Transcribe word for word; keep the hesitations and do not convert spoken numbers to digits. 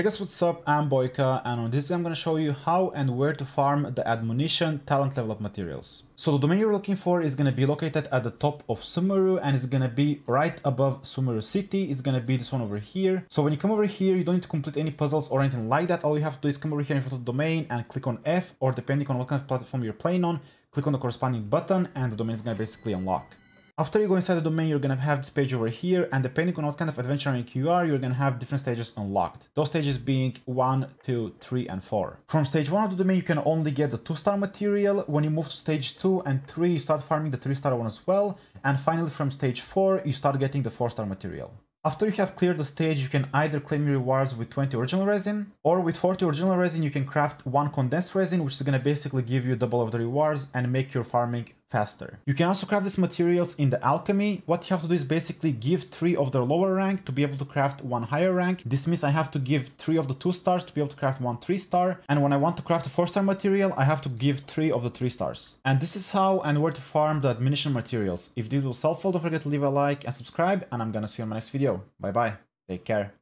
Hey guys, what's up? I'm Boyka, and on this video I'm going to show you how and where to farm the Admonition talent level up materials. So the domain you're looking for is going to be located at the top of Sumeru, and it's going to be right above Sumeru City. It's going to be this one over here. So when you come over here, you don't need to complete any puzzles or anything like that. All you have to do is come over here in front of the domain and click on F, or depending on what kind of platform you're playing on, click on the corresponding button and the domain is going to basically unlock. After you go inside the domain, you're going to have this page over here, and depending on what kind of adventuring you are, you're going to have different stages unlocked. Those stages being one, two, three, and four. From stage one of the domain, you can only get the two star material. When you move to stage two and three, you start farming the three star one as well. And finally, from stage four, you start getting the four star material. After you have cleared the stage, you can either claim your rewards with twenty original resin, or with forty original resin, you can craft one condensed resin, which is going to basically give you double of the rewards and make your farming faster. You can also craft these materials in the alchemy. What you have to do is basically give three of the lower rank to be able to craft one higher rank. This means I have to give three of the two stars to be able to craft one three star. And when I want to craft a four star material, I have to give three of the three stars. And this is how and where to farm the Admonition materials. If this was helpful, don't forget to leave a like and subscribe, and I'm gonna see you in my next video. Bye bye. Take care.